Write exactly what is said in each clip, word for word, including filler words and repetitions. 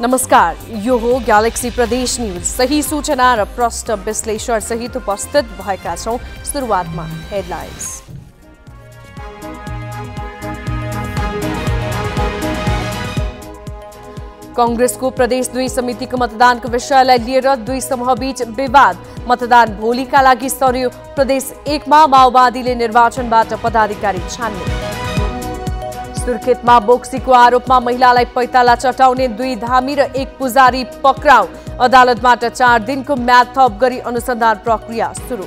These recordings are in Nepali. नमस्कार, यो हो ग्यालेक्सी प्रदेश न्यूज। सही सूचना र प्रष्ट विश्लेषण सहित उपस्थित भएका छौं। सुरुवातमा हेडलाइन्स। कांग्रेसको प्रदेश दुई समितिको मतदानको विषयलाई लिएर दुई समूहबीच विवाद। मतदान भोलिका लागि सर्यो। प्रदेश एकमा माओवादीले निर्वाचनबाट पदाधिकारी छान्ने। सुर्खेत में बोक्सी को आरोप में महिला पैताला चटाउने दुई धामी र एक पुजारी पक्राउ। अदालतबाट चार दिन को म्याद थप गरी अनुसंधान प्रक्रिया शुरू।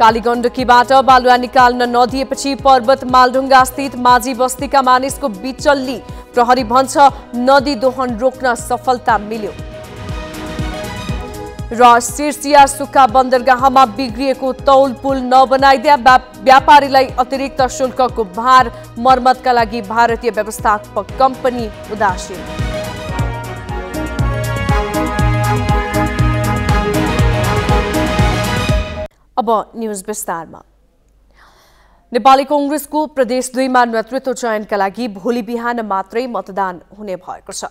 कालीगण्डकीबाट बालुवा निकाल्न नदिएपछि पर्वत मालढुङ्गा स्थित माझी बस्ती का मानिस को बिचल्ली। प्रहरी भन्छ नदी दोहन रोक्न सफलता मिल्यो। र सिर्सिया सुक्खा बन्दरगाहमा बिग्रिएको तौल पुल नबनाइदिया व्यापारीलाई अतिरिक्त शुल्कको भार। मर्मतका लागि भारतीय व्यवस्थापक कम्पनी उदासीन। अब न्यूज विस्तारमा। नेपाली कांग्रेसको प्रदेश दुई मा नेतृत्व चयनका लागि भोलि बिहान मात्रै मतदान हुने भएको छ।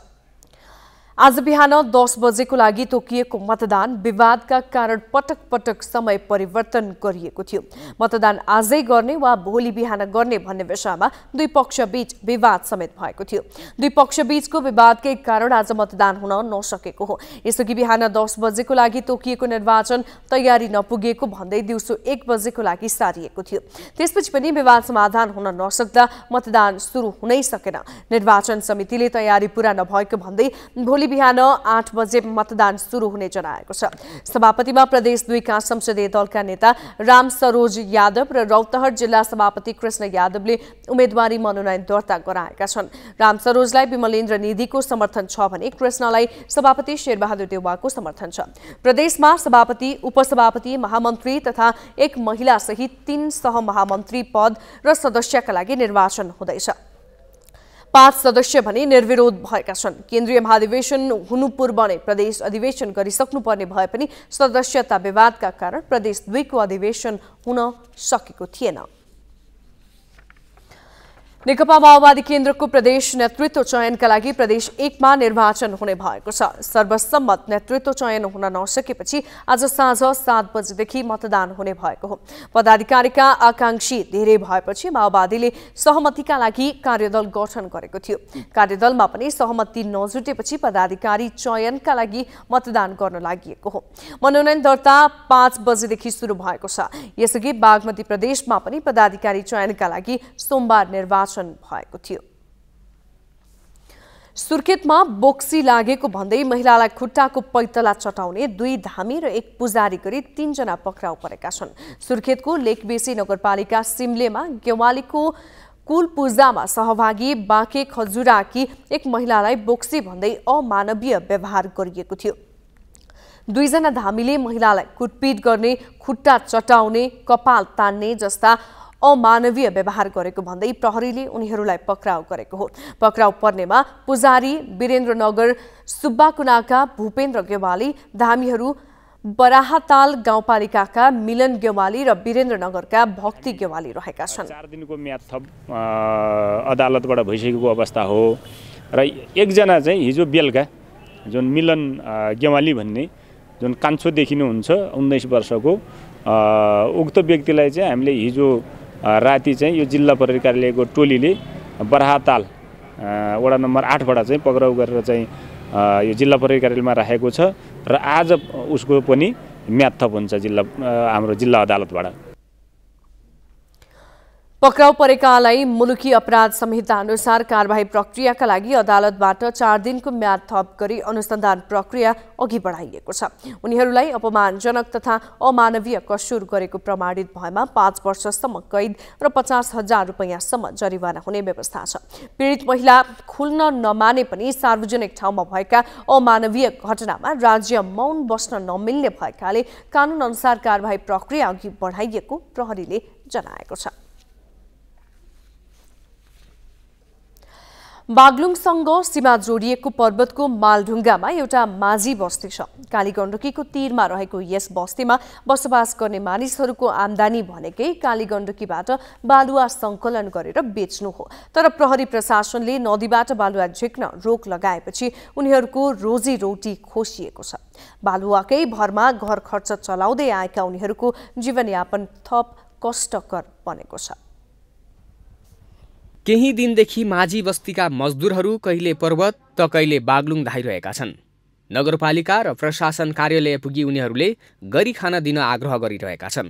आज बिहान दस बजेको लागि तोकिएको मतदान विवादका कारण पटक पटक समय परिवर्तन गरिएको थियो। मतदान आजै गर्ने वा भोलि बिहान गर्ने भन्ने विषयमा दुई पक्षबीच विवाद समेत भएको थियो। दुई पक्षबीचको विवादकै कारण आज मतदान हुन नसकेको हो। यसअघि बिहान दस बजेको लागि तोकिएको निर्वाचन तयारी नपुगेको भन्दै दिउँसो एक बजेको लागि सारिएको थियो। त्यसपछि पनि विवाद समाधान हुन नसक्दा मतदान सुरु हुनै सकेन। निर्वाचन समितिले तयारी पूरा नभएको भन्दै भोलि बिहान आठ बजे मतदान सुरु हुने जनाएको छ। सभापतिमा प्रदेश दुई का संसदीय दलका नेता राम सरोज यादव र रौतहट जिल्ला सभापति कृष्ण यादवले उम्मेदवारी मनोनयन दर्ता गराएका छन्। राम सरोजलाई विमलेन्द्र निधिको समर्थन छ भने कृष्णलाई सभापति शेरबहादुर देउवाको समर्थन छ। प्रदेशमा सभापति, उपसभापति, महामन्त्री तथा एक महिला सहित तीन सहमहामन्त्री पद र सदस्यका लागि निर्वाचन हुँदैछ। पाँच सदस्य भने निर्विरोध भएका छन्। केन्द्रीय महाधिवेशन हुनु पूर्व नै प्रदेश अधिवेशन गरिसक्नुपर्ने भए पनि सदस्यता विवादका कारण प्रदेश दुईको अधिवेशन हुन सकेको थिएन। नेकपा माओवादी केन्द्रको प्रदेश नेतृत्व चयनका लागि प्रदेश एकमा निर्वाचन हुने भएको छ। सर्वसम्मत नेतृत्व चयन हुन नसकेपछि आज साँझ सात बजेदेखि मतदान हुने भएको हो। पदाधिकारीका आकांक्षी धेरै भएपछि माओवादीले सहमतिका लागि कार्यदल गठन गरेको थियो। कार्यदलमा पनि सहमति नजुटेपछि पदाधिकारी चयनका लागि मतदान गर्न लागिएको हो। मनोनयन दर्ता पाँच बजेदेखि सुरु भएको छ। यसअघि बागमती प्रदेशमा पनि पदाधिकारी चयनका लागि सोमबार निर्वाचन भएको थियो। सुर्खेतमा बोक्सी लागेको भन्दै महिलालाई खुट्टाको पैतला चटाउने दुई धामी र एक पुजारी गरी तीनजना पक्राउ परेका छन्। सुर्खेतको लेकबेसी नगरपालिका सिमलेमा गेवालीको कुल पूजामा सहभागी बाँके खजुराकी एक महिलालाई बोक्सी भन्दै अमानवीय व्यवहार गरिएको थियो। दुईजना धामीले महिलालाई कुटपिट गर्ने, खुट्टा चटाउने, कपाल तान्ने जस्ता अमानवीय व्यवहार गरेको भन्दै प्रहरीले उनीहरूलाई पक्राउ गरेको हो। पक्राउ पर्नेमा पुजारी वीरेन्द्रनगर सुब्बाकुनाका भूपेन्द्र गेवाली, धामीहरू बराहताल गाउँपालिकाका मिलन गेवाली र वीरेन्द्रनगरका भक्ति गेवाली रहेका छन्। चार दिनको म्याद थप अदालतबाट भइसकेको अवस्था हो र एकजना चाहिँ हिजो बेलुका जुन मिलन गेवाली भन्ने जुन कान्छोदेखि नै हुन्छ उन्नाइस वर्षको उक्त व्यक्तिलाई चाहिँ हामीले हिजो राति चाहिँ यो जिल्ला प्रहरी कार्यालयको टोलीले बराहताल वडा नम्बर आठबाट चाहिँ पक्राउ गरेर चाहिँ यो जिल्ला प्रहरी कार्यालयमा राखेको छ र आज उसको पनि म्याद थप हुन्छ जिल्ला हाम्रो जिल्ला अदालतबाट। पक्राउ परेकालाई मुलुकी अपराध संहिता अनुसार कारवाही प्रक्रियाका लागि अदालतबाट चार दिनको म्याद थप गरी अनुसन्धान प्रक्रिया अघि बढाइएको छ। उनीहरूलाई अपमानजनक तथा अमानवीय कसुर गरेको प्रमाणित भएमा पाँच वर्षसम्म कैद र पचास हजार रुपियाँसम्म जरिवाना हुने व्यवस्था छ। पीडित महिला खुल्न नमाने पनि सार्वजनिक ठाउँमा भएका अमानवीय घटनामा राज्य मौन बस्न नमिल्ने भएकाले कानुन अनुसार कारवाही प्रक्रिया अघि बढाइएको प्रहरीले जनाएको छ। बागलुङसँग सीमा जोडिएको पर्वतको मालढुङ्गामा एउटा माझी बस्ती छ। कालीगण्डकीको तीरमा रहेको यस बस्तीमा बसोबास गर्ने मानिसहरूको आम्दानी भनेकै कालीगण्डकीबाट बालुवा संकलन गरेर बेच्नु हो। तर प्रहरी प्रशासनले नदीबाट बालुवा झिक्न रोक लगाएपछि उनीहरूको रोजीरोटी खोसिएको छ। बालुवाकै भरमा घर खर्च चलाउँदै आएका उनीहरूको जीवनयापन थप कष्टकर बनेको छ। केही दिनदेखि माझी बस्तीका मजदुरहरू कहिले पर्वत त कहिले बागलुङ धाइरहेका छन्। नगरपालिका र प्रशासन कार्यालय पुगी उनीहरूले गरी खान दिन आग्रह गरिरहेका छन्।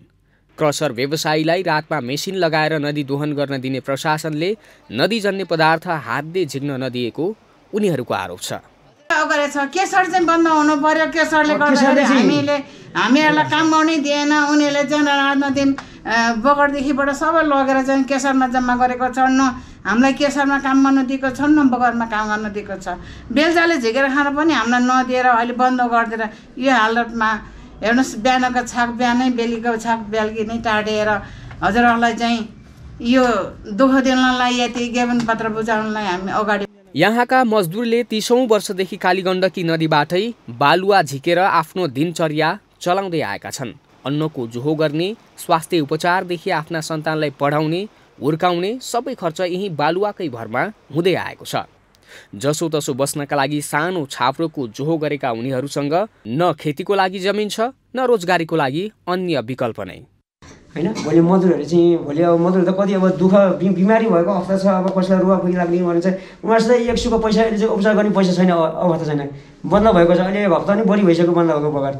क्रसर व्यवसायीलाई रातमा मेसिन लगाएर नदी दोहन गर्न दिने प्रशासनले नदीजन्य पदार्थ हातले झिक्न नदिएको उनीहरूको आरोप छ। केसर चाहिँ बन्द हुनु पर्यो। केसरले गर्दा हामीले हामीहरुलाई काम आउने दिएन। उनीले चाहिँ रातमा दिन बगरदेखिबाट सबै लगेर चाहिँ केसरमा जम्मा गरेको छन्। हामीलाई केसरमा काम गर्न दिएको छन्, बगरमा काम गर्न दिएको छ। बेलजाले झिकेर खान पनि हामीलाई नदिएर अहिले बन्द गरिदिएर यो हालतमा हेर्नुहोस्, बिहानको छाक बिहानै बेलुकीको छाक बेलुकी नै टाढेर हजुरहरूलाई चाहिँ यो दुःख दिनलाई यति ज्ञापन पत्र बुझाउनलाई हामी अगाडि। यहाँका मजदुरले तीसौं वर्षदेखि कालीगण्डकी नदीबाटै बालुवा झिकेर आफ्नो दिनचर्या चलाउँदै आएका छन्। अन्नको जोहो गर्ने, स्वास्थ्य उपचारदेखि आफ्ना सन्तानलाई पढाउने, हुर्काउने सबै खर्च यही बालुवाकै भरमा हुँदै आएको छ। जसोतसो बस्नका लागि सानो छाप्रोको जोहो गरेका उनीहरूसँग न खेतीको लागि जमिन छ न रोजगारीको लागि अन्य विकल्प नै हैन। भोलि मजदुरहरू चाहिँ भोलि अब मजदुर त कति अब दुःख बिमारी भएको अवस्था छ। अब कसैलाई रुवा खुकी लाग्ने भने चाहिँ उहाँसित एक सुको पैसा अहिले उपचार गर्ने पैसा छैन, अवस्था छैन। बन्द भएको छ, अहिले हप्ता नै बढी भइसक्यो बन्द भएको बगर।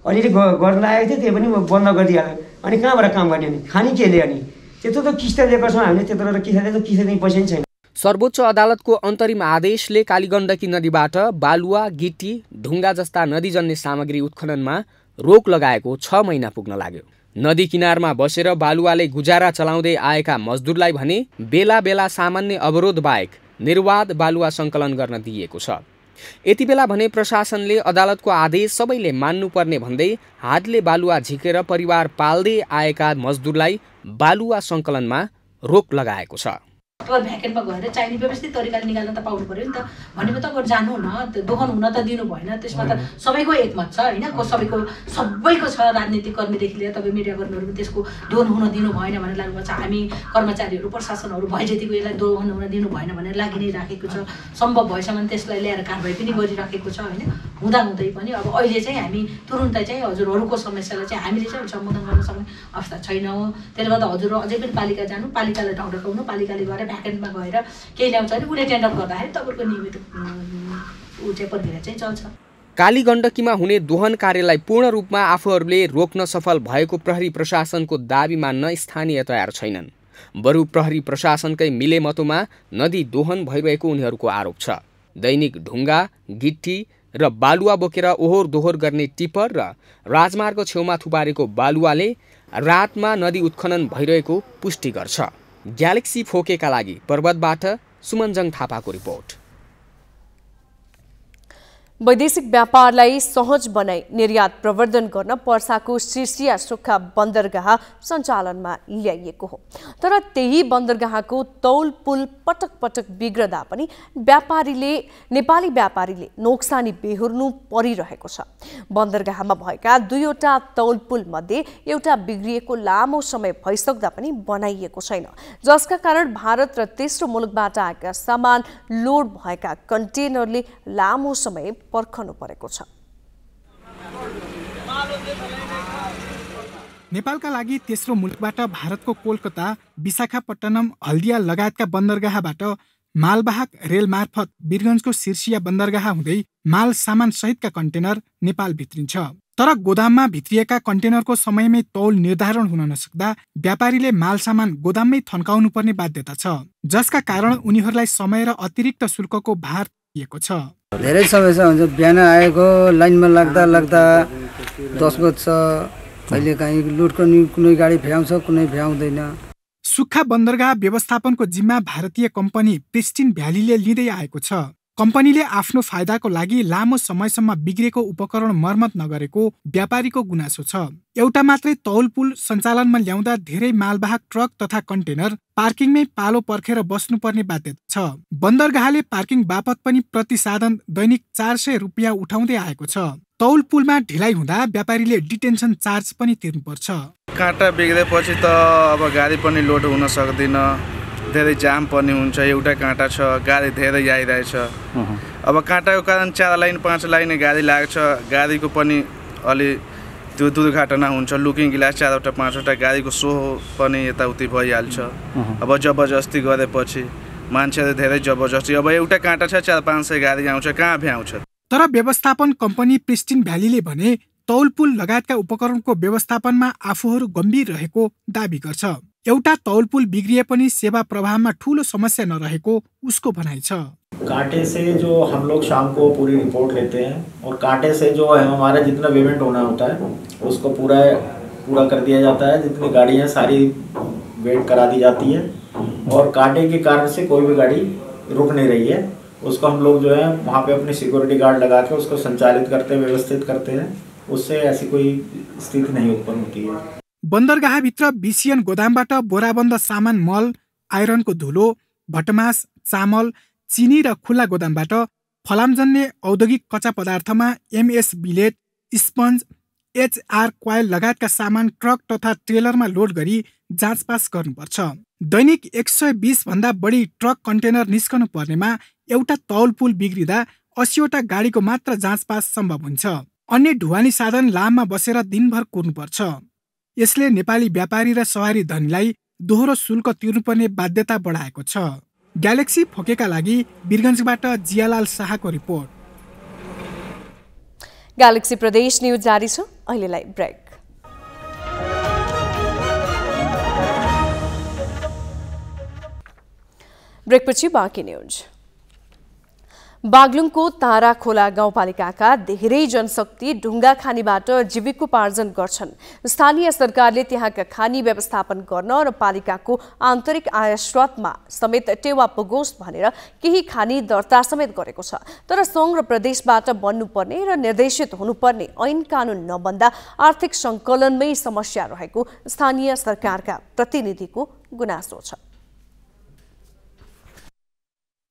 अलि गर्न लागेको थियो त्यो पनि बन्द गरिदिहाल्यो। अनि कहाँबाट काम गर्ने, अनि खाने के ल्याउने, त्यत्रो त किस्ता लिएको छौँ हामीले, त्यत्रो त किस्ता लिएको किस्ता दिने पैसा नि छैन। सर्वोच्च अदालतको अन्तरिम आदेशले कालीगण्डकी नदीबाट बालुवा, गिटी, ढुङ्गा जस्ता नदीजन्य सामग्री उत्खननमा रोक लगाएको छ महिना पुग्न लाग्यो। नदी किनारमा बसेर बालुवाले गुजारा चलाउँदै आएका मजदुरलाई भने बेला बेला सामान्य अवरोध बाहेक निर्वाध बालुवा सङ्कलन गर्न दिइएको छ। यति बेला भने प्रशासनले अदालतको आदेश सबैले मान्नुपर्ने भन्दै हातले बालुवा झिकेर परिवार पाल्दै आएका मजदुरलाई बालुवा सङ्कलनमा रोक लगाएको छ। अब भ्याकेटमा गएर चाहिने व्यवस्थित तरिकाले निकाल्न त पाउनु पर्यो नि त। भनेको त अगर जानु न, त्यो दोहन हुन त दिनु भएन। त्यसमा त सबैको एकमत छ हैन, को सबैको सबैको छ। राजनीतिक कर्मीदेखि लिएर तपाईँ मिडिया कर्मीहरू त्यसको दोहन हुन दिनु भएन भनेर लाग्नु छ। हामी कर्मचारीहरू, प्रशासनहरू भए जतिको यसलाई दोहन हुन दिनु भएन भनेर लागि नै राखेको छ। सम्भव भएसम्म त्यसलाई ल्याएर कारबाही पनि गरिराखेको छ हैन। हुँदा हुँदै पनि अब अहिले चाहिँ हामी तुरुन्तै चाहिँ हजुरहरूको समस्यालाई चाहिँ हामीले चाहिँ समाधान गर्न सक्ने अवस्था छैनौँ। त्यसले गर्दा हजुर अझै पनि पालिका जानु, पालिकालाई ढकढकाउनु, पालिकाले गएर भ्याकेन्टमा गएर केही ल्याउँछ भने उसले टेन्डर गर्दाखेरि तपाईँको नियमित ऊ चाहिँ प्रक्रिया चाहिँ चल्छ। कालीगण्डकीमा हुने दोहन कार्यलाई पूर्ण रूपमा आफूहरूले रोक्न सफल भएको प्रहरी प्रशासनको दाबी मान्न स्थानीय तयार छैनन्। बरु प्रहरी प्रशासनकै मिलेमतोमा नदी दोहन भइरहेको उनीहरूको आरोप छ। दैनिक ढुङ्गा, गिट्टी र बालुवा बोकेर ओहोर दोहोर गर्ने टिपर र राजमार्ग छेउमा थुपारेको बालुवाले रातमा नदी उत्खनन भइरहेको पुष्टि गर्छ। ग्यालेक्सी फोर के का लागि पर्वतबाट सुमनजङ थापाको रिपोर्ट। वैदेशिक व्यापारलाई सहज बनाई निर्यात प्रवर्धन गर्न पर्साको सिर्सिया सुक्खा बन्दरगाह सञ्चालनमा ल्याइएको हो। तर त्यही बन्दरगाहको तौल पुल पटक पटक बिग्रदा पनि व्यापारीले नेपाली व्यापारीले नोक्सानी बेहोर्नु परिरहेको छ। बन्दरगाहमा भएका दुईवटा तौल पुल मध्ये एउटा बिग्रिएको लामो समय भइसक्दा पनि बनाइएको छैन, जसका कारण भारत र तेस्रो मुलुकबाट आएका सामान लोड भएका कन्टेनरले लामो समय पर्खनु परेको छ। नेपालका लागि तेस्रो मुलुकबाट भारतको कोलकाता, विशाखापट्टनम, हल्दिया लगायतका बन्दरगाहबाट मालवाहक रेल मार्फत वीरगञ्जको सिर्सिया बन्दरगाह हुँदै माल सामान सहितका कन्टेनर नेपाल भित्रिन्छ। तर गोदाममा भित्रिएका कन्टेनरको समयमै तौल निर्धारण हुन नसक्दा व्यापारीले माल सामान गोदाममै थन्काउनु पर्ने बाध्यता छ, जसका कारण उनीहरूलाई समय र अतिरिक्त शुल्कको भार दिएको छ। धेरै समस्या हुन्छ। बिहान आएको लाइनमा लाग्दा लाग्दा दस बज्छ। अहिले काहीँ लुट कुनै गाडी भ्याउँछ, कुनै भ्याउँदैन। सुक्खा बन्दरगाह व्यवस्थापनको जिम्मा भारतीय कम्पनी प्रिस्टिन भ्यालीले लिँदै आएको छ। कम्पनीले आफ्नो फाइदाको लागि लामो समयसम्म बिग्रेको उपकरण मर्मत नगरेको व्यापारीको गुनासो छ। एउटा मात्रै तौल पुल सञ्चालनमा ल्याउँदा धेरै मालवाहक ट्रक तथा कन्टेनर पार्किङमै पालो पर्खेर बस्नुपर्ने बाध्यता छ। बन्दरगाहले पार्किङ बापत पनि प्रति साधन दैनिक चार सय रुपियाँ उठाउँदै आएको छ। तौल पुलमा ढिलाइ हुँदा व्यापारीले डिटेन्सन चार्ज पनि तिर्नुपर्छ। काँटा बिग्रेपछि त अब गाडी पनि लोड हुन सक्दैन, धेरै जाम पनि हुन्छ। एउटा काँटा छ, गाडी धेरै आइरहेछ। अब काँटाको कारण चार लाइन पाँच लाइन गाडी लाग्छ, गाडीको पनि अलि त्यो दुर्घटना हुन्छ। लुकिङ ग्लास चारवटा पाँचवटा गाडीको सो पनि यताउति भइहाल्छ। अब जबरजस्ती गरेपछि मान्छेहरू धेरै जबरजस्ती, अब एउटा काँटा छ चार पाँच सय गाडी आउँछ, कहाँ भ्याउँछ। तर व्यवस्थापन कम्पनी प्रिस्टिन भ्यालीले भने तौल पुल लगायतका उपकरणको व्यवस्थापनमा आफूहरू गम्भीर रहेको दाबी गर्छ। एउटा तौल पुल बिग्रिए पनि सेवा प्रवाहमा ठूलो समस्या नरहेको उसको भनाइ छ। कांटे से जो हम लोग शाम को पूरी रिपोर्ट लेते हैं और कांटे से जो है हमारा जितना पेमेंट होना होता है उसको पूरा पूरा कर दिया जाता है। जितनी गाड़ियाँ सारी वेट करा दी जाती है और कांटे के कारण से कोई भी गाड़ी रुक नहीं रही है। उसको हम लोग जो है वहाँ पे अपने सिक्योरिटी गार्ड लगा के उसको संचालित करते हैं, व्यवस्थित करते हैं। उससे ऐसी कोई स्थिति नहीं उत्पन्न होती है। बन्दरगाहभित्र बीसीएन गोदामबाट बोराबन्द सामान मल, आइरनको धुलो, भटमास, चामल, चीनी र खुला गोदामबाट फलामजन्य औद्योगिक कच्चा पदार्थमा MS billet, sponge, HR coil लगायतका सामान ट्रक तथा ट्रेलरमा लोड गरी जाँचपास गर्नुपर्छ। दैनिक एक सय बीस भन्दा बढी ट्रक कन्टेनर निस्कनु पर्नेमा एउटा तौल पुल बिग्रिँदा अस्सीवटा गाडीको मात्र जाँचपास सम्भव हुन्छ। अन्य ढुवानी साधन लाममा बसेर दिनभर कुर्नुपर्छ। यसले नेपाली व्यापारी र सवारी धनीलाई दोहोरो शुल्क तिर्नुपर्ने बाध्यता बढाएको छ। ग्यालेक्सी फोरके का लागि बिरगञ्जबाट जियालाल शाहको रिपोर्ट। ग्यालेक्सी प्रदेश न्यूज जारी छ, अहिलेलाई ब्रेक। ब्रेकपछि बाँकी न्यूज। बागलुङको तारा खोला गाउँपालिकाका धेरै जनशक्ति ढुङ्गा खानीबाट जीविकोपार्जन गर्छन्। स्थानीय सरकारले त्यहाँका खानी व्यवस्थापन गर्न र पालिकाको आन्तरिक आय स्रोतमा समेत टेवा पुगोस् भनेर केही खानी दर्ता समेत गरेको छ। तर सङ्घ र प्रदेशबाट बन्नुपर्ने र निर्देशित हुनुपर्ने ऐन कानुन नबन्दा आर्थिक सङ्कलनमै समस्या रहेको स्थानीय सरकारका प्रतिनिधिको गुनासो छ।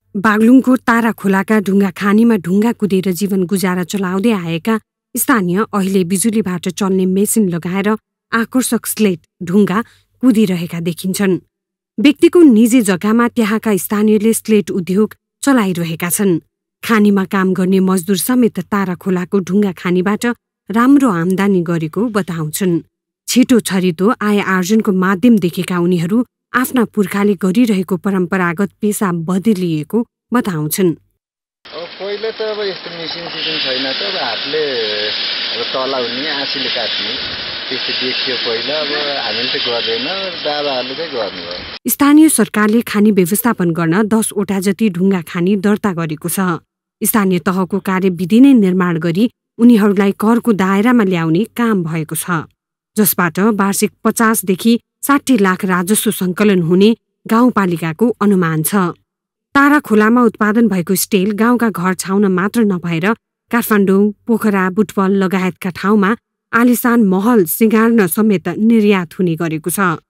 बागलुङको तारा खोलाका ढुङ्गा खानीमा ढुङ्गा कुदेर जीवन गुजारा चलाउँदै आएका स्थानीय अहिले बिजुलीबाट चल्ने मेसिन लगाएर आकर्षक स्लेट ढुङ्गा कुदिरहेका देखिन्छन्। व्यक्तिको निजी जग्गामा त्यहाँका स्थानीयले स्लेट उद्योग चलाइरहेका छन्। खानीमा काम गर्ने मजदुर समेत तारा खोलाको ढुङ्गा खानीबाट राम्रो आम्दानी गरेको बताउँछन्। छिटो छरितो आय आर्जनको माध्यम देखेका उनीहरू आफ्ना पुर्खाले गरिरहेको परम्परागत पेसा बदलिएको बताउँछन्। पहिले त अब यस्तो मेसिन सिस्टम छैन त, अब हातले अब तलाउने आँसीले काट्ने त्यस्तो देखियो पहिला, अब हामीले त गर्दैन, दादाहरूले चाहिँ गर्नुभयो। स्थानीय सरकारले खानी व्यवस्थापन गर्न दसवटा जति ढुङ्गा खानी दर्ता गरेको छ। स्थानीय तहको कार्यविधि नै निर्माण गरी उनीहरूलाई करको दायरामा ल्याउने काम भएको छ, जसबाट वार्षिक पचासदेखि साठी लाख राजस्व सङ्कलन हुने गाउँपालिकाको अनुमान छ। तारा खोलामा उत्पादन भएको स्टील गाउँका घर छाउन मात्र नभएर काठमाडौँ, पोखरा, बुटवल लगायतका ठाउँमा आलिसान महल सिँगार्न समेत निर्यात हुने गरेको छ।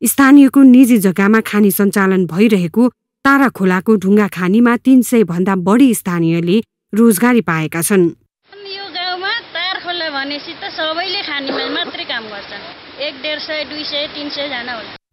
स्थानीयको निजी जग्गामा खानी सञ्चालन भइरहेको तारा खोलाको ढुङ्गा खानीमा तीन सय भन्दा बढी स्थानीयले रोजगारी पाएका छन्। यो गाउँमा तारा खोला भनेपछि त सबैले खानीमा मात्रै काम गर्छन्।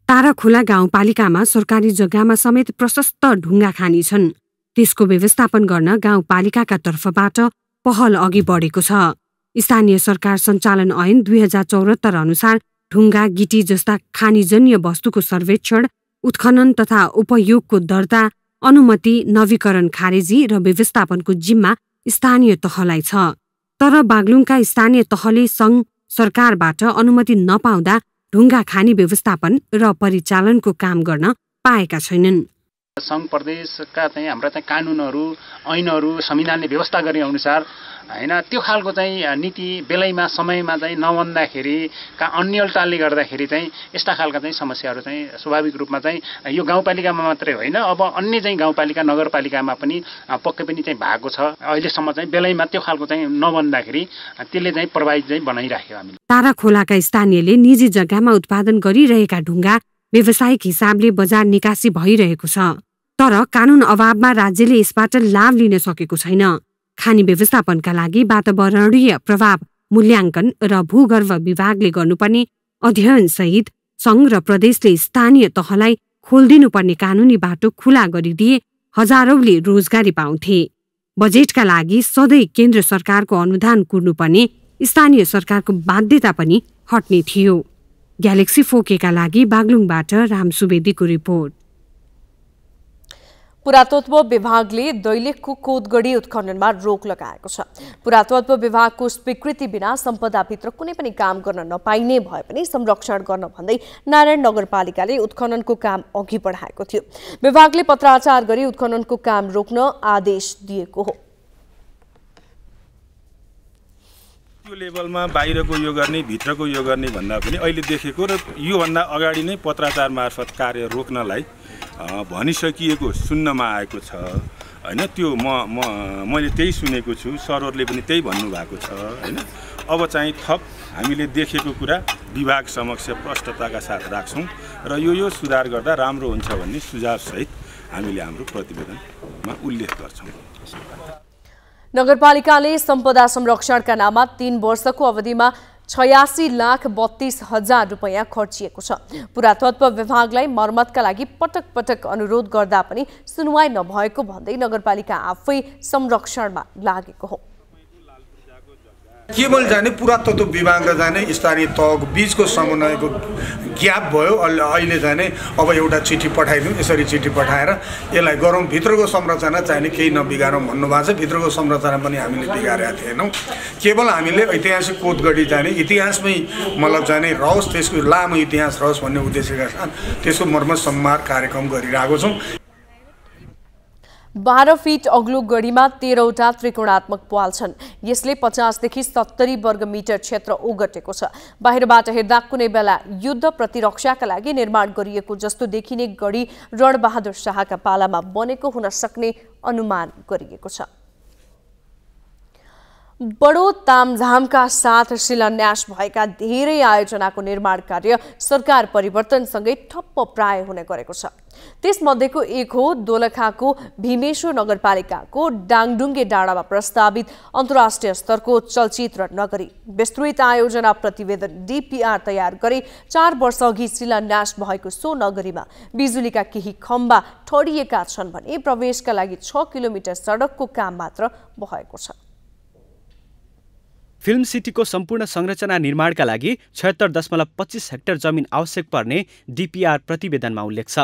तारा खोला गाउँपालिकामा सरकारी जग्गामा समेत प्रशस्त ढुङ्गा खानी छन्। त्यसको व्यवस्थापन गर्न गाउँपालिकाका तर्फबाट पहल अघि बढेको छ। स्थानीय सरकार सञ्चालन ऐन दुई हजार चौहत्तर अनुसार ढुङ्गा, गिटी जस्ता खानीजन्य वस्तुको सर्वेक्षण, उत्खनन तथा उपयोगको दर्ता, अनुमति, नवीकरण, खारेजी र व्यवस्थापनको जिम्मा स्थानीय तहलाई छ। तर बागलुङका स्थानीय तहले सङ्घ सरकारबाट अनुमति नपाउँदा ढुङ्गा खानी व्यवस्थापन र परिचालनको काम गर्न पाएका छैनन्। संघ प्रदेशका चाहिँ हाम्रा चाहिँ कानुनहरू ऐनहरू संविधानले व्यवस्था गरे अनुसार हैन त्यो खालको चाहिँ नीति बेलैमा समयमा चाहिँ नबन्दाखेरि का अन्य अल्टालले गर्दाखेरि चाहिँ यस्ता खालका चाहिँ समस्याहरू चाहिँ स्वाभाविक रूपमा चाहिँ यो गाउँपालिकामा मात्रै होइन अब अन्य चाहिँ गाउँपालिका नगरपालिकामा पनि पक्कै पनि चाहिँ भएको छ। अहिलेसम्म चाहिँ बेलैमा त्यो खालको चाहिँ नबन्दाखेरि त्यसले चाहिँ प्रभावित चाहिँ बनाइराख्यो। हामी तारा खोलाका स्थानीयले निजी जग्गामा उत्पादन गरिरहेका ढुङ्गा व्यावसायिक हिसाबले बजार निकासी भइरहेको छ, तर कानुन अभावमा राज्यले यसबाट लाभ लिन सकेको छैन। खानी व्यवस्थापनका लागि वातावरणीय प्रभाव मूल्याङ्कन र भूगर्भ विभागले गर्नुपर्ने अध्ययन सहित संघ र प्रदेशले स्थानीय तहलाई खोलिदिनुपर्ने कानुनी बाटो खुला गरिदिए हजारौंले रोजगारी पाउँथे। बजेटका लागि सधैँ केन्द्र सरकारको अनुदान कुर्नुपर्ने स्थानीय सरकारको बाध्यता पनि हट्ने थियो। ग्यालेक्सी फोर के का लागि बागलुङबाट राम सुवेदीको रिपोर्ट। पुरातत्व विभागले दैलेखको कोदगढी उत्खननमा रोक लगाएको छ। पुरातत्व विभागको स्वीकृति बिना सम्पदाभित्र कुनै पनि काम गर्न नपाइने भए पनि संरक्षण गर्न भन्दै नारायण नगरपालिकाले उत्खननको काम अघि बढाएको थियो। विभागले पत्राचार गरी उत्खननको काम रोक्न आदेश दिएको हो। लेभलमा बाहिरको यो गर्ने भित्रको यो गर्ने भन्दा पनि अहिले देखेको र योभन्दा अगाडि नै पत्राचार मार्फत कार्य रोक्नलाई भनिसकिएको सुन्नमा आएको छ होइन। त्यो म मैले त्यही सुनेको छु, सरहरूले पनि त्यही भन्नुभएको छ होइन। अब चाहिँ थप हामीले देखेको कुरा विभाग समक्ष स्पष्टताका साथ राख्छौँ र यो यो सुधार गर्दा राम्रो हुन्छ भन्ने सुझावसहित हामीले हाम्रो प्रतिवेदनमा उल्लेख गर्छौँ। नगरपालिकाले सम्पदा संरक्षणका नाममा तीन वर्षको अवधिमा छयासी लाख बत्तीस हजार रुपैयाँ खर्चिएको छ। पुरातत्व विभागलाई मर्मतका लागि पटक पटक अनुरोध गर्दा पनि सुनवाई नभएको भन्दै नगरपालिका आफै संरक्षणमा लागेको हो। केवल जाने पुरातत्व विभाग र जाने स्थानीय तहको बीचको समन्वयको ग्याप भयो। अहिले जाने अब एउटा चिठी पठाइदिउँ, यसरी चिठी पठाएर यसलाई गरौँ, भित्रको संरचना चाहिने केही नबिगारौँ भन्नुभएको छ। भित्रको संरचना पनि हामीले बिगारेका थिएनौँ। केवल हामीले ऐतिहासिक कोदगढी जाने इतिहासमै मतलब जाने रहोस्, त्यसको लामो इतिहास रहोस् भन्ने उद्देश्यका साथ त्यसको मर्मत सम्मान कार्यक्रम गरिरहेको छौँ। बाह्र फिट अग्लो गढीमा तेह्रवटा त्रिकोणात्मक प्वाल छन्। यसले पचासदेखि सत्तरी वर्ग मिटर क्षेत्र ओगटेको छ। बाहिरबाट हेर्दा कुनै बेला युद्ध प्रतिरक्षाका लागि निर्माण गरिएको जस्तो देखिने गढी रणबहादुर शाहका पालामा बनेको हुन सक्ने अनुमान गरिएको छ। बडो तामझामका साथ शिलान्यास भएका धेरै आयोजनाको निर्माण कार्य सरकार परिवर्तनसँगै ठप्प प्राय हुने गरेको छ। त्यसमध्येको एक हो दोलखाको भीमेश्वर नगरपालिकाको डाङडुङ्गे डाँडामा प्रस्तावित अन्तर्राष्ट्रिय स्तरको चलचित्र नगरी। विस्तृत आयोजना प्रतिवेदन डी पी आर तयार गरे चार वर्षअघि शिलान्यास भएको सो नगरीमा बिजुलीका केही खम्बा ठडिएका छन् भने प्रवेशका लागि छ किलोमिटर सडकको काम मात्र भएको छ। फिल्म सिटीको सम्पूर्ण संरचना निर्माणका लागि छयत्तर दशमलव पच्चीस हेक्टर जमिन आवश्यक पर्ने डी पी आर प्रतिवेदनमा उल्लेख छ,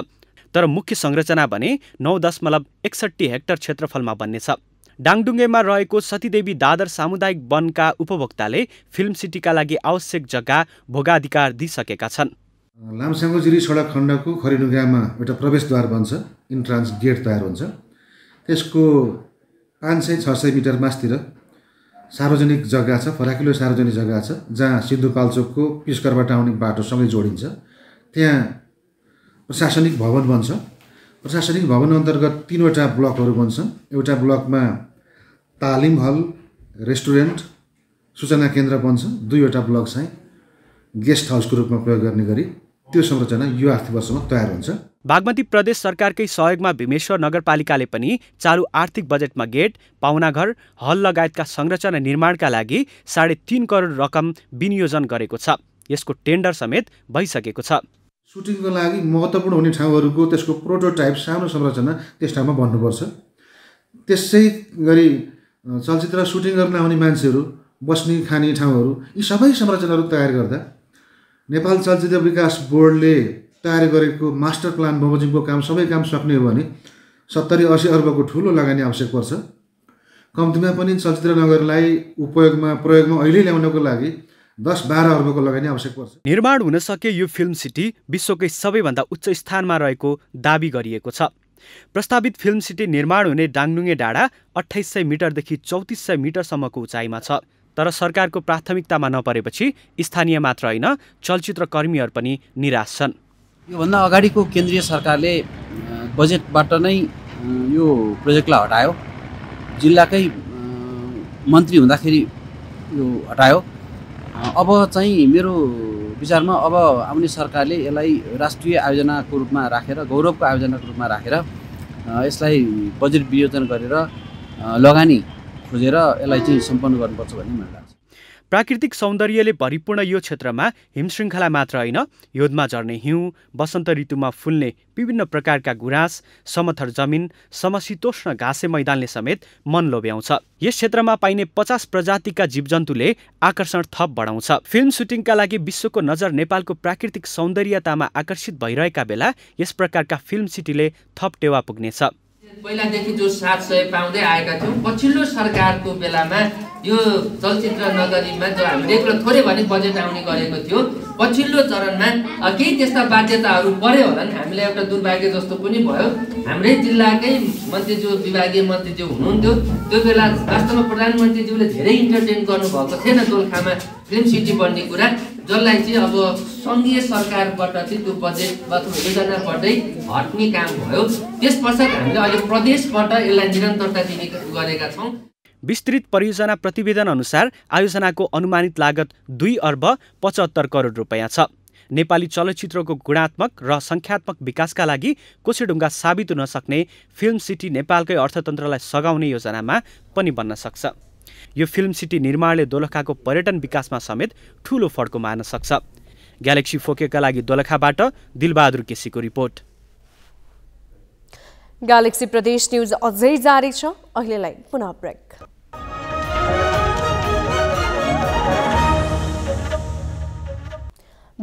तर मुख्य संरचना भने नौ दशमलव एकसट्ठी हेक्टर क्षेत्रफलमा बन्नेछ। डाङडुङ्गेमा रहेको सतीदेवी दादर सामुदायिक वनका उपभोक्ताले फिल्म सिटीका लागि आवश्यक जग्गा भोगाधिकार दिइसकेका छन्। लामसाङगोजुरी सडक खण्डको खरिडुङ्गामा एउटा प्रवेशद्वार बन्छ, इन्ट्रान्स गेट तयार हुन्छ। त्यसको पाँच सय छ सय मिटर मास्तिर सार्वजनिक जग्गा छ, फराकिलो सार्वजनिक जग्गा छ, जहाँ सिन्धुपाल्चोकको पिस्करबाट आउने बाटोसँगै जोडिन्छ। त्यहाँ प्रशासनिक भवन बन्छ। प्रशासनिक भवन अन्तर्गत तीनवटा ब्लकहरू बन्छन्। एउटा ब्लकमा तालिम हल, रेस्टुरेन्ट, सूचना केन्द्र बन्छ। दुईवटा ब्लक चाहिँ गेस्ट हाउसको रूपमा प्रयोग गर्ने गरी त्यो संरचना यो आर्थिक वर्षमा तयार हुन्छ। बागमती प्रदेश सरकारकै सहयोगमा भीमेश्वर नगरपालिकाले पनि चालु आर्थिक बजेटमा गेट, पाहुनाघर, हल लगायतका संरचना निर्माणका लागि साढे तीन करोड रकम विनियोजन गरेको छ। यसको टेन्डर समेत भइसकेको छ। सुटिङको लागि महत्त्वपूर्ण हुने ठाउँहरूको त्यसको प्रोटोटाइप सानो संरचना त्यस ठाउँमा बन्नुपर्छ। त्यसै गरी चलचित्र सुटिङ गर्न आउने मान्छेहरू बस्ने खाने ठाउँहरू यी सबै संरचनाहरू तयार गर्दा नेपाल चलचित्र विकास बोर्डले तयार गरेको मास्टर प्लान बमोजिमको काम सबै काम सक्ने हो भने सत्तरी असी अर्बको ठुलो लगानी आवश्यक पर्छ। कम्तीमा पनि चलचित्र नगरलाई उपयोगमा प्रयोगमा अहिले ल्याउनको लागि दस बाह्र अर्बको लगानी आवश्यक पर्छ। निर्माण हुन सके यो फिल्म सिटी विश्वकै सबैभन्दा उच्च स्थानमा रहेको दावी गरिएको छ। प्रस्तावित फिल्म सिटी निर्माण हुने डाङडुङे डाँडा अट्ठाइस सय मिटरदेखि चौतीस सय मिटरसम्मको उचाइमा छ। तर सरकारको प्राथमिकतामा नपरेपछि स्थानीय मात्र होइन चलचित्रकर्मीहरू पनि निराश छन्। योभन्दा अगाडिको केन्द्रीय सरकारले बजेटबाट नै यो प्रोजेक्टलाई हटायो, जिल्लाकै मन्त्री हुँदाखेरि यो हटायो। अब चाहिँ मेरो विचारमा अब आउने सरकारले यसलाई राष्ट्रिय आयोजनाको रूपमा राखेर, गौरवको आयोजनाको रूपमा राखेर यसलाई बजेट वियोजन गरेर लगानी खोजेर यसलाई चाहिँ सम्पन्न गर्नुपर्छ भन्ने मलाई लाग्छ। प्राकृतिक सौन्दर्यले भरिपूर्ण यो क्षेत्रमा हिमशृङ्खला मात्र होइन, हिउँदमा झर्ने हिउँ, वसन्त ऋतुमा फुल्ने विभिन्न प्रकारका गुराँस, समथर जमिन, समशीतोष्ण घाँसे मैदानले समेत मन लोभ्याउँछ। यस क्षेत्रमा पाइने पचास प्रजातिका जीवजन्तुले आकर्षण थप बढाउँछ। फिल्म सुटिङका लागि विश्वको नजर नेपालको प्राकृतिक सौन्दर्यतामा आकर्षित भइरहेका बेला यस प्रकारका फिल्म सिटीले थप टेवा पुग्नेछ। पहिलादेखि जो सात सय पाउँदै आएका थियौँ, पछिल्लो सरकारको बेलामा यो चलचित्र नगरीमा जो हामीले एउटा थोरै भने बजेट आउने गरेको थियो, पछिल्लो चरणमा केही त्यस्ता बाध्यताहरू पर्यो होला नि, हामीलाई एउटा दुर्भाग्य जस्तो पनि भयो। हाम्रै जिल्लाकै मन्त्रीज्यू, विभागीय मन्त्रीज्यू हुनुहुन्थ्यो, त्यो बेला वास्तवमा प्रधानमन्त्रीज्यूले धेरै इन्टरटेन गर्नुभएको थिएन दोलखामा फिल्म सिटी बन्ने कुरा, जसलाई चाहिँ अब सङ्घीय सरकारबाट चाहिँ त्यो बजेट अथवा योजनाबाटै हट्ने काम भयो। त्यस पश्चात हामीले अहिले प्रदेशबाट यसलाई निरन्तरता दिने गरेका छौँ। विस्तृत परियोजना प्रतिवेदन अनुसार आयोजनाको अनुमानित लागत दुई अर्ब पचहत्तर करोड रुपैयाँ छ। नेपाली चलचित्रको गुणात्मक र सङ्ख्यात्मक विकासका लागि कोसेढुङ्गा साबित हुन सक्ने फिल्म सिटी नेपालकै अर्थतन्त्रलाई सघाउने योजनामा पनि बन्न सक्छ। यो फिल्म सिटी निर्माणले दोलखाको पर्यटन विकासमा समेत ठूलो फड्को मार्न सक्छ। ग्यालेक्सी फोर के का लागि दोलखाबाट दिलबहादुर केसीको रिपोर्ट। ग्यालेक्सी प्रदेश न्यूज अझै जारी छ, अहिलेलाई पुनः ब्रेक।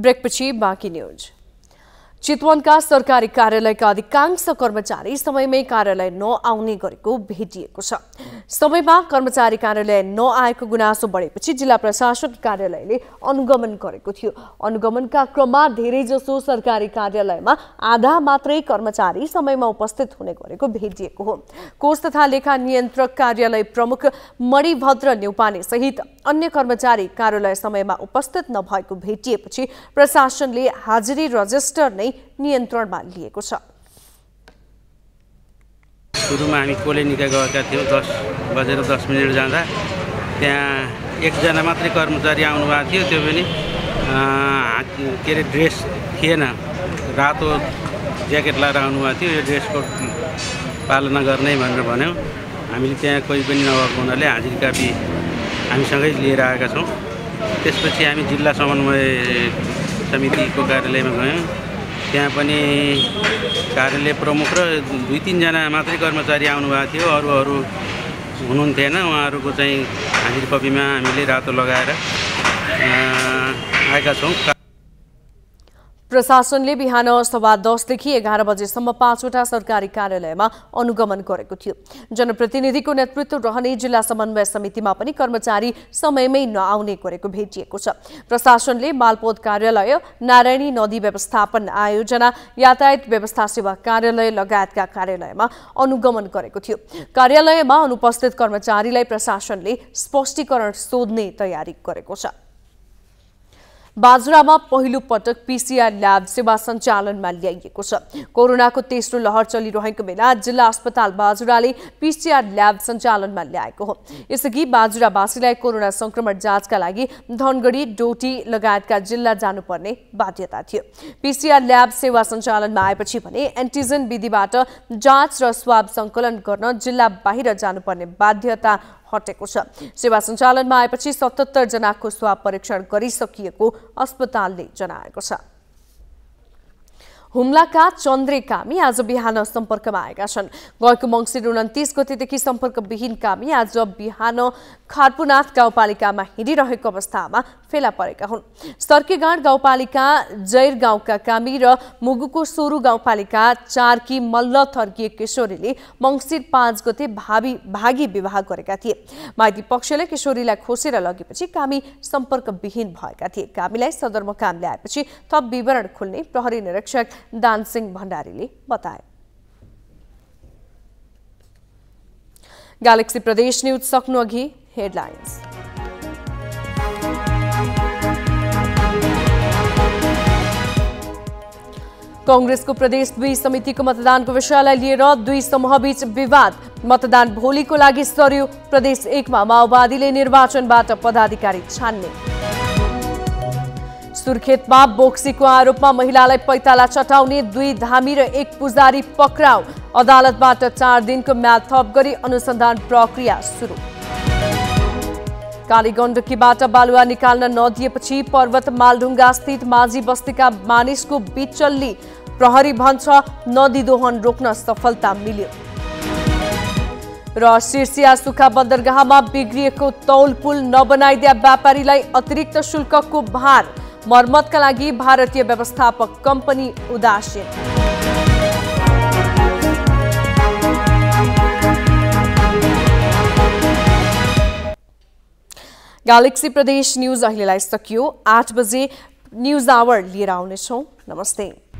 ब्रेकपछि बाँकी न्यूज। चितवनका सरकारी कार्यालयका अधिकांश कर्मचारी समयमै कार्यालय नआउने गरेको भेटिएको छ। समयमा कर्मचारी कार्यालय नआएको गुनासो बढेपछि जिल्ला प्रशासक कार्यालयले अनुगमन गरेको थियो। अनुगमनका क्रममा धेरैजसो सरकारी कार्यालयमा आधा मात्रै कर्मचारी समयमा उपस्थित हुने गरेको भेटिएको हो। कोष तथा लेखा नियन्त्रक कार्यालय प्रमुख मणिभद्र न्यौपाने सहित अन्य कर्मचारी कार्यालय समयमा उपस्थित नभएको भेटिएपछि प्रशासनले हाजिरी रजिस्टर नै नियन्त्रणमा लिएको छ। सुरुमा हामी कोलेनिका गएका थियौँ, दस बजेर दस मिनट जाँदा त्यहाँ एकजना मात्रै कर्मचारी आउनुभएको थियो, त्यो पनि के अरे ड्रेस थिएन, रातो ज्याकेट लगाएर आउनुभएको थियो। यो ड्रेस कोड पालना गर्ने भनेर भन्यौँ। हामीले त्यहाँ कोही पनि नभएको हुनाले हाजिरी कापी हामीसँगै लिएर आएका छौँ। त्यसपछि हामी जिल्ला समन्वय समितिको कार्यालयमा गयौँ, त्यहाँ पनि कार्यालय प्रमुख र दुई तिनजना मात्रै कर्मचारी आउनुभएको थियो, अरूहरू हुनुहुन्थेन। उहाँहरूको चाहिँ हाजिरी कपीमा हामीले रातो लगाएर आएका छौँ। प्रशासनले बिहान सवा दसदेखि एघार बजेसम्म पाँचवटा सरकारी कार्यालयमा अनुगमन गरेको थियो। जनप्रतिनिधिको नेतृत्व रहने जिल्ला समन्वय समितिमा पनि कर्मचारी समयमै नआउने गरेको भेटिएको छ। प्रशासनले मालपोत कार्यालय, नारायणी नदी व्यवस्थापन आयोजना, यातायात व्यवस्था सेवा कार्यालय लगायतका कार्यालयमा अनुगमन गरेको थियो। कार्यालयमा अनुपस्थित कर्मचारीलाई प्रशासनले स्पष्टीकरण सोध्ने तयारी गरेको छ। बाजुरामा पहिलो पटक पीसीआर ल्याब सेवा सञ्चालनमा ल्याइएको छ। कोरोनाको तेस्रो लहर चलिरहेको बेला जिल्ला अस्पताल बाजुराले पीसीआर ल्याब सञ्चालनमा ल्याएको हो। यसअघि बाजुरावासीलाई कोरोना संक्रमण जाँचका लागि धनगढी, डोटी लगायतका जिल्ला जानुपर्ने बाध्यता थियो। पीसीआर ल्याब सेवा सञ्चालनमा आएपछि भने एन्टिजन विधिबाट जाँच र स्वाब सङ्कलन गर्न जिल्ला बाहिर जानुपर्ने बाध्यता हटेको छ। सेवा सञ्चालनमा आएपछि सतहत्तर जनाको स्वाब परीक्षण गरिसकिएको अस्पतालले जनाएको छ। हुम्लाका चन्द्रे कामी आज बिहान सम्पर्कमा आएका छन्। गएको मङ्सिर उन्तिस गतेदेखि सम्पर्कविहीन कामी आज बिहान खार्पुनाथ गाउँपालिकामा हिँडिरहेको अवस्थामा फेला परेका हुन्। सर्केगाँड गाउँपालिका, जैर गाउँका कामी र मुगुको सोरु गाउँपालिका चारकी मल्ल थर्किए किशोरीले मङ्सिर पाँच गते भावी भागी विवाह गरेका थिए। माइती पक्षले किशोरीलाई खोसेर लगेपछि कामी सम्पर्कविहीन भएका थिए। कामीलाई सदरमुकाम ल्याएपछि थप विवरण खोल्ने प्रहरी निरीक्षक दानसिंह भण्डारीले बताए। गैलेक्सी प्रदेश न्यूज सक्नु अघि हेडलाइन्स। कांग्रेसको प्रदेश दुई समितिको मतदानको विषयलाई लिएर दुई समूहबीच विवाद। मतदान भोलिको लागि सर्यो। प्रदेश एकमा माओवादीले निर्वाचनबाट पदाधिकारी छान्ने। सुर्खेतमा बोक्सीको आरोपमा महिलालाई पैताला चटाउने दुई धामी र एक पुजारी पक्राउ। अदालतबाट चार दिनको म्याद थप गरी अनुसन्धान प्रक्रिया सुरु। कालीगण्डकीबाट बालुवा निकाल्न नदिएपछि पर्वत मालढुङ्गा स्थित माझी बस्तीका मानिसको बिचल्ली। प्रहरी भन्छ नदी दोहन रोक्न सफलता मिल्यो। र सिर्सिया सुखा बन्दरगाहमा बिग्रिएको तौल पुल नबनाइदिया व्यापारीलाई अतिरिक्त शुल्कको भार। मर्मतका लागि भारतीय व्यवस्थापक कम्पनी उदासीन। गैलेक्सी प्रदेश न्यूज अहिलेलाई सकियो। आठ बजे न्यूज आवर लिएर आउनेछौँ। नमस्ते।